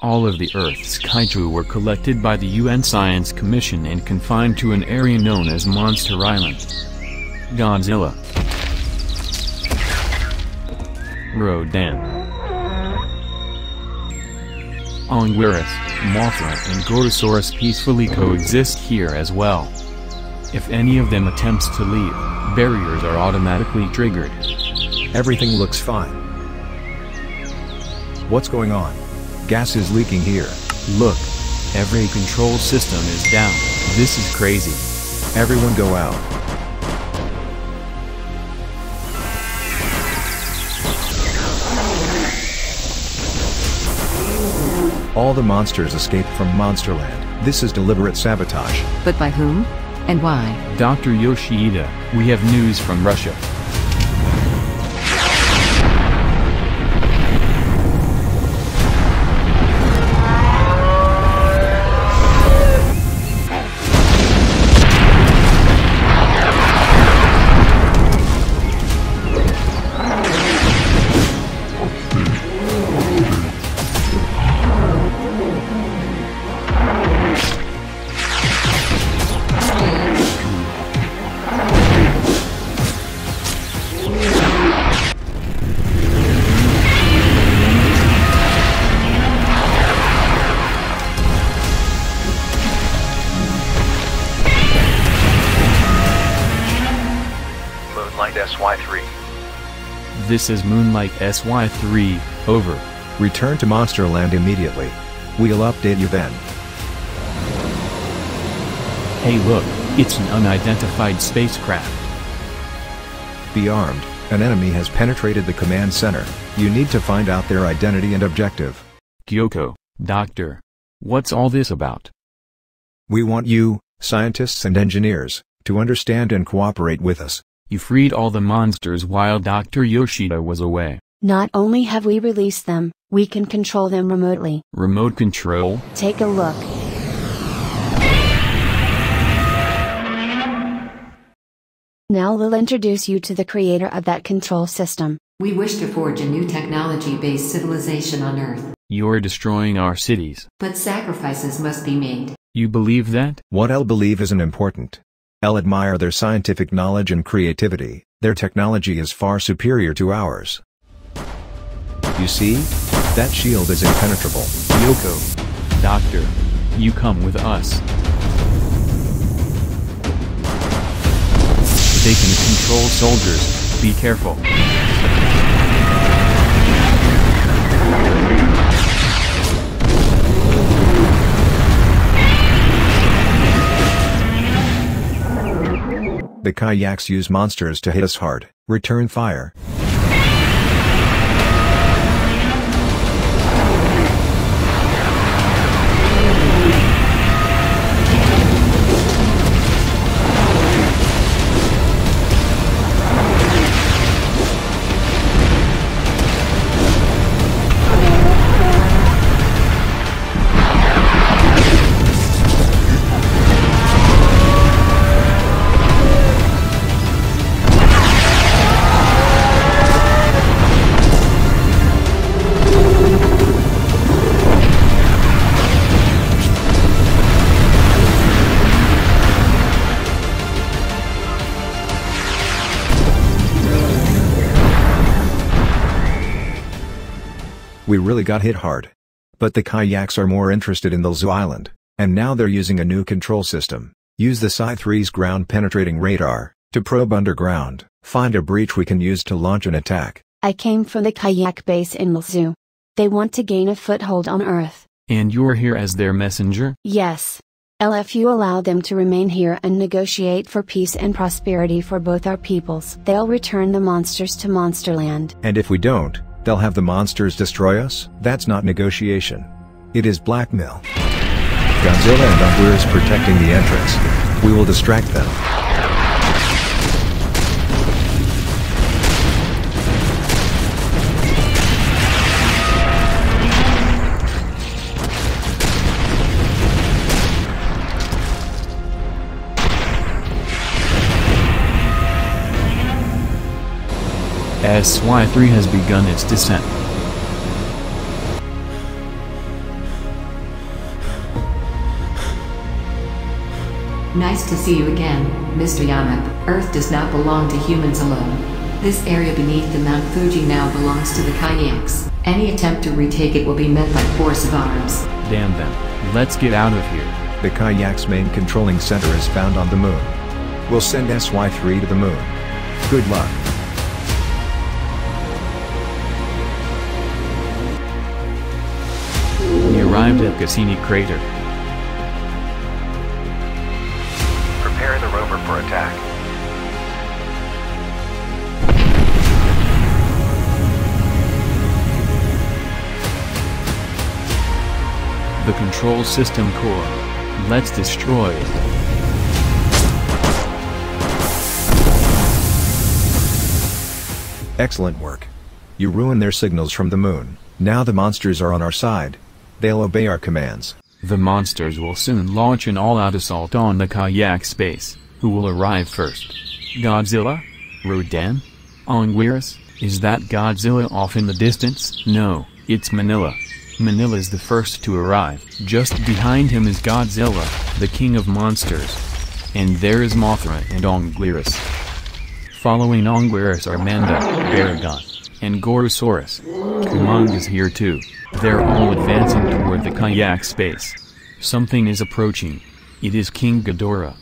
All of the Earth's kaiju were collected by the UN Science Commission and confined to an area known as Monster Island. Godzilla, Rodan, Anguirus, Mothra and Gorosaurus peacefully coexist here as well. If any of them attempts to leave, barriers are automatically triggered. Everything looks fine. What's going on? Gas is leaking here. Look. Every control system is down. This is crazy. Everyone go out. All the monsters escaped from Monsterland. This is deliberate sabotage. But by whom? And why? Dr. Yoshida, we have news from Russia. SY-3. This is Moonlight SY-3, over. Return to Monsterland immediately. We'll update you then. Hey look, it's an unidentified spacecraft. Be armed, an enemy has penetrated the command center. You need to find out their identity and objective. Kyoko, Doctor. What's all this about? We want you, scientists and engineers, to understand and cooperate with us. You freed all the monsters while Dr. Yoshida was away. Not only have we released them, we can control them remotely. Remote control? Take a look. Now we'll introduce you to the creator of that control system. We wish to forge a new technology-based civilization on Earth. You're destroying our cities. But sacrifices must be made. You believe that? What I'll believe isn't important. I'll admire their scientific knowledge and creativity. Their technology is far superior to ours. You see? That shield is impenetrable. Yoko, Doctor, you come with us. They can control soldiers. Be careful. The Kaiaks use monsters to hit us hard. Return fire. We really got hit hard. But the Kaiaks are more interested in the Zou Island, and now they're using a new control system. Use the SY-3's ground-penetrating radar to probe underground. Find a breach we can use to launch an attack. I came from the Kaiak base in the Zou. They want to gain a foothold on Earth. And you're here as their messenger? Yes. LFU allow them to remain here and negotiate for peace and prosperity for both our peoples. They'll return the monsters to Monsterland. And if we don't, they'll have the monsters destroy us? That's not negotiation. It is blackmail. Godzilla and Anguirus protecting the entrance. We will distract them. SY-3 has begun its descent. Nice to see you again, Mr. Yamap. Earth does not belong to humans alone. This area beneath the Mount Fuji now belongs to the Kaiaks. Any attempt to retake it will be met by force of arms. Damn them. Let's get out of here. The Kaiaks' main controlling center is found on the moon. We'll send SY-3 to the moon. Good luck. We arrived at Cassini Crater. Prepare the rover for attack. The control system core. Let's destroy it. Excellent work. You ruined their signals from the moon. Now the monsters are on our side. They'll obey our commands. The monsters will soon launch an all-out assault on the Kaiaks base. Who will arrive first? Godzilla? Rodan? Anguirus? Is that Godzilla off in the distance? No, it's Minilla. Minilla is the first to arrive. Just behind him is Godzilla, the king of monsters. And there is Mothra and Anguirus. Following Anguirus are Manda, Rodan, and Gorosaurus. Kumong is here too. They're all advancing toward the Kaiaks base. Something is approaching. It is King Ghidorah.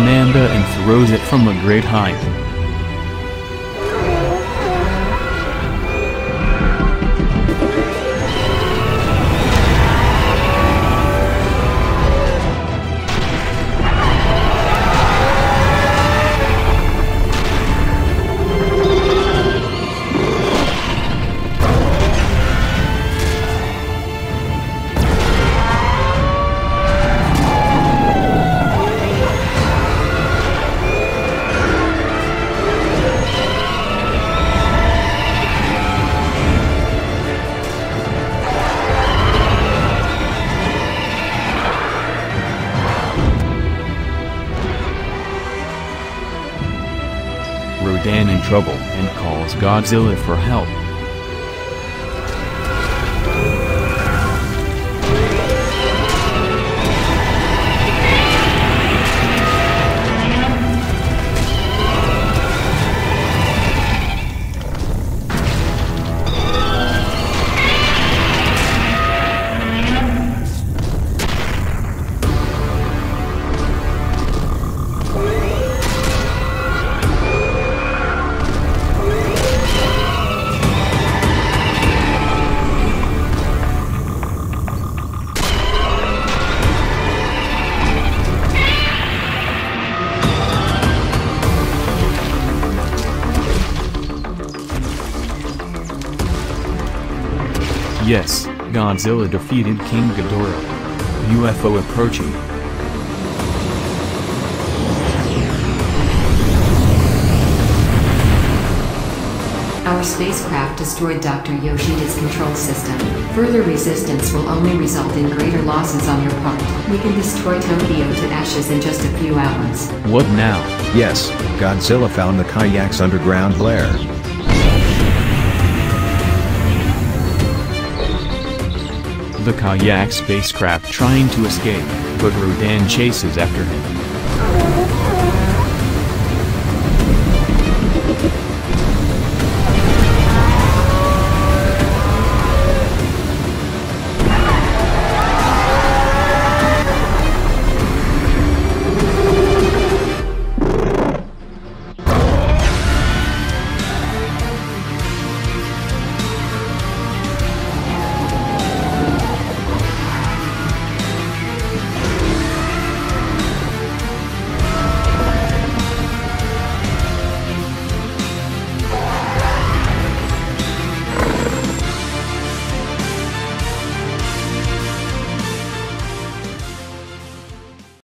Manda and throws it from a great height. Rodan in trouble and calls Godzilla for help. Yes, Godzilla defeated King Ghidorah. UFO approaching. Our spacecraft destroyed Dr. Yoshida's control system. Further resistance will only result in greater losses on your part. We can destroy Tokyo to ashes in just a few hours. What now? Yes, Godzilla found the Kaiaks' underground lair. The Kaiak spacecraft trying to escape, but Rodan chases after him.